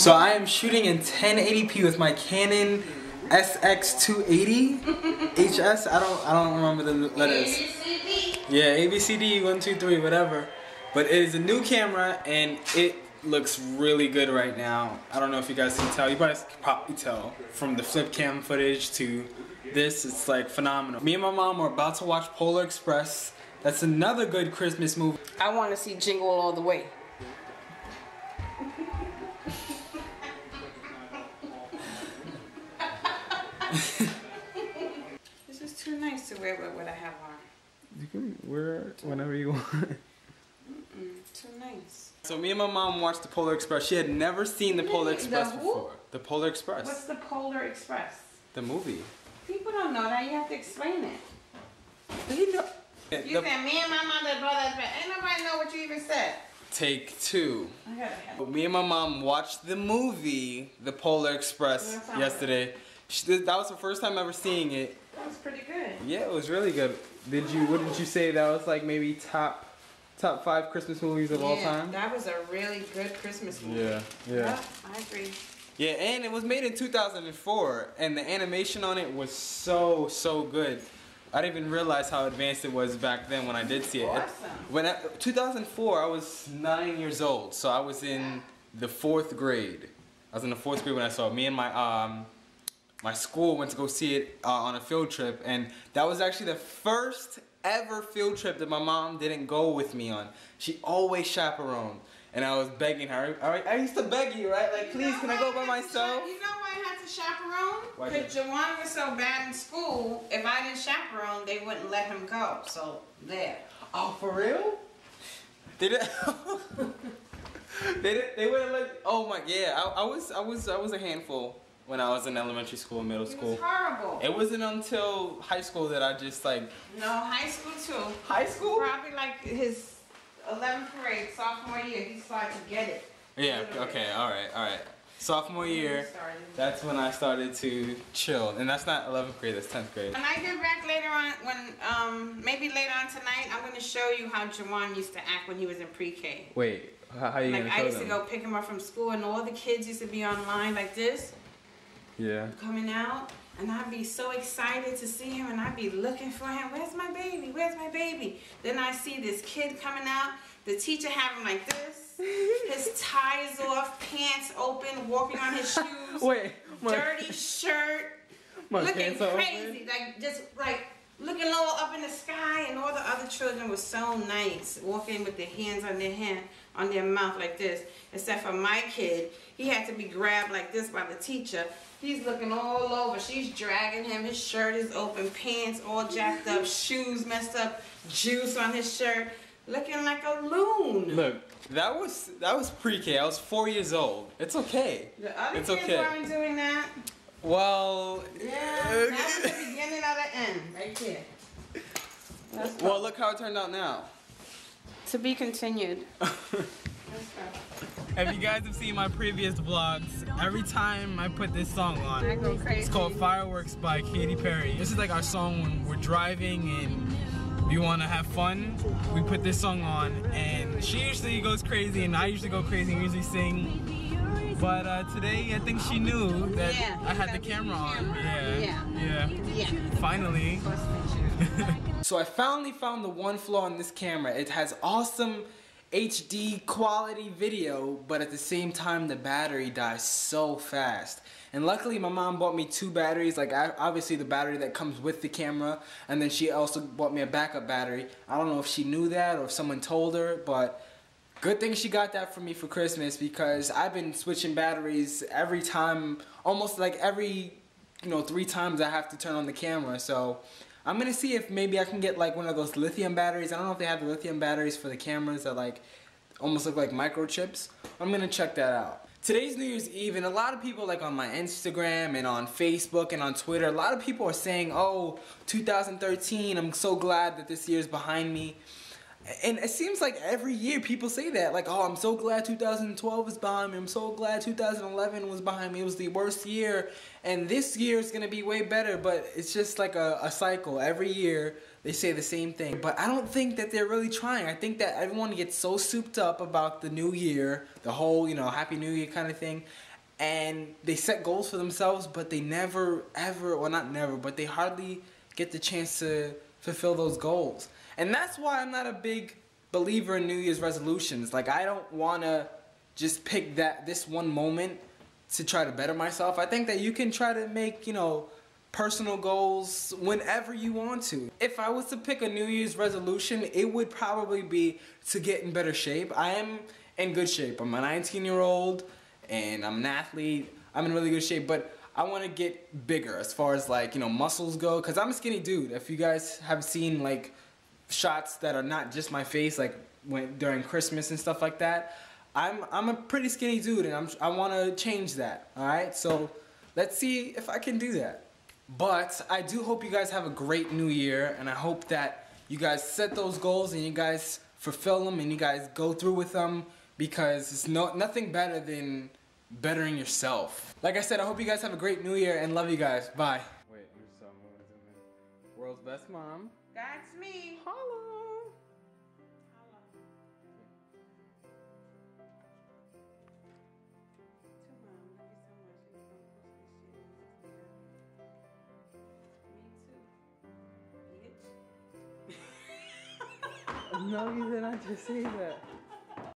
So I am shooting in 1080p with my Canon SX280 HS. I don't remember the letters. Yeah, ABCD 1 2 3 whatever. But it is a new camera and it looks really good right now. I don't know if you guys can tell. You guys can probably tell from the flip cam footage to this. It's like phenomenal. Me and my mom are about to watch Polar Express. That's another good Christmas movie. I want to see Jingle All the Way. This is too nice to wear with what I have on. You can wear it whenever you want. Too nice. So me and my mom watched the Polar Express. She had never seen the Polar Express before. The Polar Express. What's the Polar Express? The movie. People don't know that. You have to explain it. They know. You said me and my mother, brother, ain't nobody know what you even said. Take two. But me and my mom watched the movie, The Polar Express, yesterday. That was the first time ever seeing it. That was pretty good. Yeah, it was really good. Did you? What did you say? That was like maybe top 5 Christmas movies of all time. That was a really good Christmas movie. Yeah, yeah. Oh, I agree. Yeah, and it was made in 2004, and the animation on it was so good. I didn't even realize how advanced it was back then when I did see it. Awesome. When 2004, I was 9 years old, so I was in the 4th grade. I was in the 4th grade when I saw it. Me and my my school went to go see it on a field trip, and that was actually the first ever field trip that my mom didn't go with me on. She always chaperoned, and I was begging her. I used to beg you, right? Like, please, can I go by myself? Chaperone? Because Jawan was so bad in school, if I didn't chaperone, they wouldn't let him go. So, there. Oh, for real? They didn't. They wouldn't let. Oh my, yeah. I was a handful when I was in elementary school, middle school. It was horrible. It wasn't until high school that I just like. No, high school too. High school? Probably like his 11th grade, sophomore year, he started to get it. Yeah. Okay. All right. All right. Sophomore year, that's when I started to chill. And that's not 11th grade, that's 10th grade. When I get back later on, when maybe later on tonight, I'm going to show you how Jawan used to act when he was in pre-K. Wait, how are you going to show them? I used to go pick him up from school, and all the kids used to be online like this. Yeah. Coming out, and I'd be so excited to see him, and I'd be looking for him. Where's my baby? Where's my baby? Then I see this kid coming out. The teacher have him like this, his tie's off, pants open, walking on his shoes, dirty shirt, looking crazy, like just like looking all up in the sky, and all the other children were so nice, walking with their hands on their mouth like this, except for my kid. He had to be grabbed like this by the teacher. He's looking all over. She's dragging him. His shirt is open, pants all jacked up, shoes messed up, juice on his shirt. Looking like a loon. Look, that was pre-K. I was 4 years old. It's okay. The other kids weren't doing that. Well, yeah, that was the beginning of the end, right here. That's well, look how it turned out now. To be continued. If you guys have seen my previous vlogs, every time I put this song on, it's called Fireworks by Katy Perry. This is like our song when we're driving and we want to have fun. We put this song on, and she usually goes crazy, and I usually go crazy and usually sing. But today, I think she knew that I had the camera on. Yeah. Finally. So I finally found the one flaw in this camera. It has awesome HD quality video, but at the same time, the battery dies so fast. And luckily my mom bought me 2 batteries, like obviously the battery that comes with the camera, and then she also bought me a backup battery. I don't know if she knew that or if someone told her, but good thing she got that for me for Christmas, because I've been switching batteries every time, almost like every 3 times I have to turn on the camera. So I'm gonna see if maybe I can get like one of those lithium batteries. I don't know if they have the lithium batteries for the cameras that like almost look like microchips. I'm gonna check that out. Today's New Year's Eve, and a lot of people like on my Instagram and on Facebook and on Twitter, a lot of people are saying, oh, 2013, I'm so glad that this year's behind me. And it seems like every year people say that, like, oh, I'm so glad 2012 is behind me, I'm so glad 2011 was behind me, it was the worst year, and this year is going to be way better. But it's just like a cycle. Every year they say the same thing, but I don't think that they're really trying. I think that everyone gets so souped up about the new year, the whole, you know, Happy New Year kind of thing, and they set goals for themselves, but they never, ever, well not never, but they hardly get the chance to fulfill those goals. And that's why I'm not a big believer in New Year's resolutions. Like, I don't want to just pick this one moment to try to better myself. I think that you can try to make, you know, personal goals whenever you want to. If I was to pick a New Year's resolution, it would probably be to get in better shape. I am in good shape. I'm a 19-year-old and I'm an athlete. I'm in really good shape, but I want to get bigger as far as, like, you know, muscles go, because I'm a skinny dude. If you guys have seen, like, shots that are not just my face, like during Christmas and stuff like that, I'm a pretty skinny dude, and I want to change that. All right, so let's see if I can do that. But I do hope you guys have a great new year, and I hope that you guys set those goals and you guys fulfill them and you guys go through with them, because it's nothing better than bettering yourself. Like I said, I hope you guys have a great new year, and love you guys. Bye. Wait, there's something. World's best mom. That's me. Holla. Holla. To mom, love you so much. You don't know what she is. Me too. Bitch. No, you did not just say that.